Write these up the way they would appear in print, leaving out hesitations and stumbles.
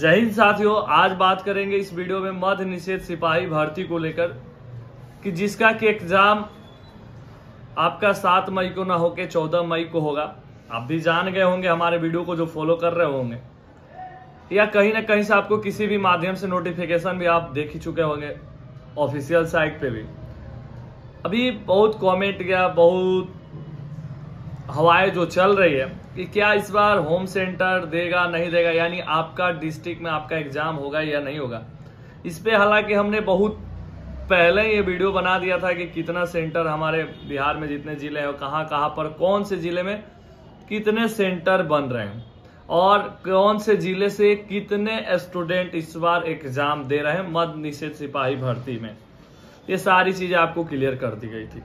जय हिंद साथियों, आज बात करेंगे इस वीडियो में मध्य निषेध सिपाही भर्ती को लेकर कि जिसका कि एग्जाम आपका 7 मई को ना होके 14 मई को होगा। आप भी जान गए होंगे हमारे वीडियो को जो फॉलो कर रहे होंगे, या कहीं ना कहीं से आपको किसी भी माध्यम से नोटिफिकेशन भी आप देख ही चुके होंगे, ऑफिशियल साइट पे भी। अभी बहुत कॉमेंट गया, बहुत हवाएं जो चल रही है कि क्या इस बार होम सेंटर देगा नहीं देगा, यानी आपका डिस्ट्रिक्ट में आपका एग्जाम होगा या नहीं होगा। इस पे हालांकि हमने बहुत पहले ये वीडियो बना दिया था कि कितना सेंटर हमारे बिहार में जितने जिले हैं, कहाँ पर कौन से जिले में कितने सेंटर बन रहे हैं और कौन से जिले से कितने स्टूडेंट इस बार एग्जाम दे रहे हैं मध्य निषेध सिपाही भर्ती में। ये सारी चीजें आपको क्लियर कर दी गई थी।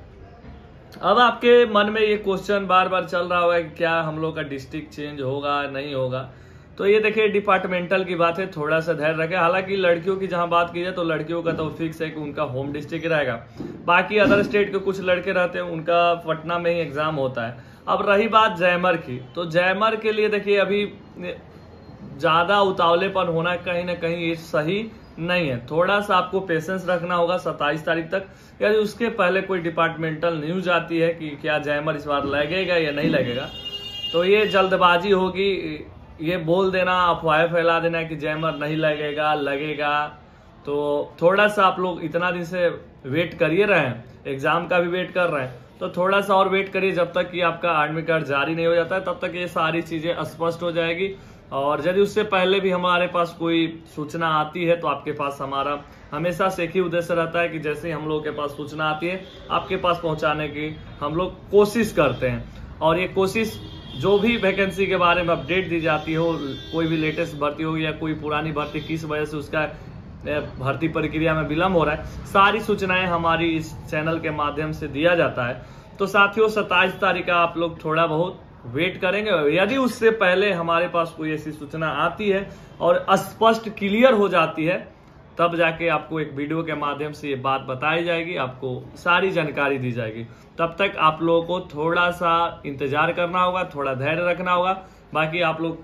अब आपके मन में ये क्वेश्चन बार बार चल रहा होगा कि क्या हम लोग का डिस्ट्रिक्ट चेंज होगा नहीं होगा, तो ये देखिए डिपार्टमेंटल की बात है, थोड़ा सा धैर्य रखें। हालांकि लड़कियों की जहां बात की जाए तो लड़कियों का तो फिक्स है कि उनका होम डिस्ट्रिक्ट रहेगा। बाकी अदर स्टेट के कुछ लड़के रहते हैं, उनका पटना में ही एग्जाम होता है। अब रही बात जैमर की, तो जैमर के लिए देखिए अभी ज्यादा उतावलेपन होना कहीं ना कहीं ये सही नहीं है। थोड़ा सा आपको पेशेंस रखना होगा 27 तारीख तक, या उसके पहले कोई डिपार्टमेंटल न्यूज आती है कि क्या जैमर इस बार लगेगा या नहीं लगेगा, तो ये जल्दबाजी होगी। ये बोल देना, अफवाह फैला देना कि जैमर नहीं लगेगा, लगेगा, तो थोड़ा सा आप लोग इतना दिन से वेट करिए रहे हैं, एग्जाम का भी वेट कर रहे हैं, तो थोड़ा सा और वेट करिए जब तक कि आपका एडमिट कार्ड जारी नहीं हो जाता है, तब तक ये सारी चीजें स्पष्ट हो जाएगी। और यदि उससे पहले भी हमारे पास कोई सूचना आती है तो आपके पास हमारा हमेशा से एक ही उद्देश्य रहता है कि जैसे ही हम लोग के पास सूचना आती है आपके पास पहुंचाने की हम लोग कोशिश करते हैं। और ये कोशिश जो भी वैकेंसी के बारे में अपडेट दी जाती हो, कोई भी लेटेस्ट भर्ती होगी या कोई पुरानी भर्ती किस वजह से उसका भर्ती प्रक्रिया में विलम्ब हो रहा है, सारी सूचनाएं हमारी इस चैनल के माध्यम से दिया जाता है। तो साथियों 27 तारीख का आप लोग थोड़ा बहुत वेट करेंगे। यदि उससे पहले हमारे पास कोई ऐसी सूचना आती है और स्पष्ट क्लियर हो जाती है, तब जाके आपको एक वीडियो के माध्यम से ये बात बताई जाएगी, आपको सारी जानकारी दी जाएगी। तब तक आप लोगों को थोड़ा सा इंतजार करना होगा, थोड़ा धैर्य रखना होगा। बाकी आप लोग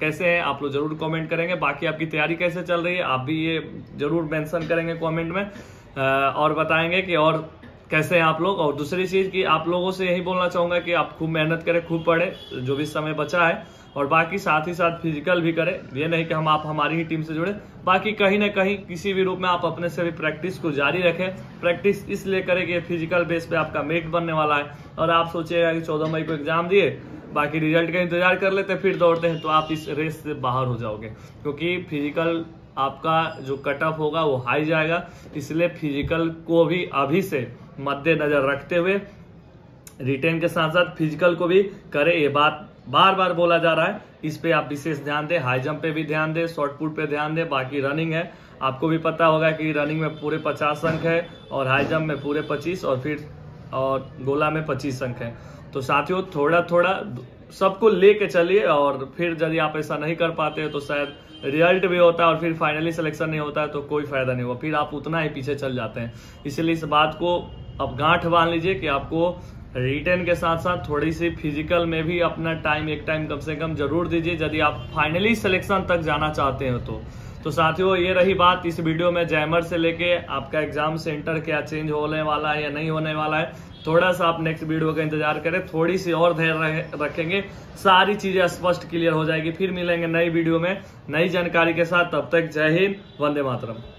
कैसे हैं आप लोग जरूर कमेंट करेंगे, बाकी आपकी तैयारी कैसे चल रही है आप भी ये जरूर मेंशन करेंगे कमेंट में और बताएंगे कि और कैसे हैं आप लोग। और दूसरी चीज़ कि आप लोगों से यही बोलना चाहूँगा कि आप खूब मेहनत करें, खूब पढ़ें जो भी समय बचा है, और बाकी साथ ही साथ फिजिकल भी करें। ये नहीं कि आप हमारी ही टीम से जुड़े, बाकी कहीं ना कहीं किसी भी रूप में आप अपने से भी प्रैक्टिस को जारी रखें। प्रैक्टिस इसलिए करें कि फिजिकल बेस पे आपका मेट बनने वाला है, और आप सोचिएगा कि 14 मई को एग्जाम दिए, बाकी रिजल्ट का इंतजार कर लेते फिर दौड़ते हैं, तो आप इस रेस से बाहर हो जाओगे। क्योंकि फिजिकल आपका जो कट ऑफ होगा वो हाई जाएगा, इसलिए फिजिकल को भी अभी से मद्देनजर रखते हुए रिटेन के साथ साथ फिजिकल को भी करें। ये बात बार बार बोला जा रहा है, इस पे आप विशेष ध्यान दें। हाई जंप पे भी ध्यान दें, शॉर्ट पुट पे ध्यान दें। बाकी रनिंग है, आपको भी पता होगा कि रनिंग में पूरे 50 अंक है और हाई जंप में पूरे 25 और फिर और गोला में 25 अंक है। तो साथियों थोड़ा थोड़ा सबको लेके चलिए, और फिर यदि आप ऐसा नहीं कर पाते हो तो शायद रिजल्ट भी होता है और फिर फाइनली सिलेक्शन नहीं होता है तो कोई फायदा नहीं हुआ, फिर आप उतना ही पीछे चल जाते हैं। इसलिए इस बात को आप गांठ बांध लीजिए कि आपको रिटर्न के साथ साथ थोड़ी सी फिजिकल में भी अपना टाइम एक टाइम कम से कम जरूर दीजिए, यदि आप फाइनली सिलेक्शन तक जाना चाहते हो तो। साथियों ये रही बात इस वीडियो में जैमर से लेके आपका एग्जाम सेंटर क्या चेंज होने वाला है या नहीं होने वाला है। थोड़ा सा आप नेक्स्ट वीडियो का इंतजार करें, थोड़ी सी और धैर्य रखेंगे, सारी चीजें स्पष्ट क्लियर हो जाएगी। फिर मिलेंगे नई वीडियो में नई जानकारी के साथ, तब तक जय हिंद, वंदे मातरम।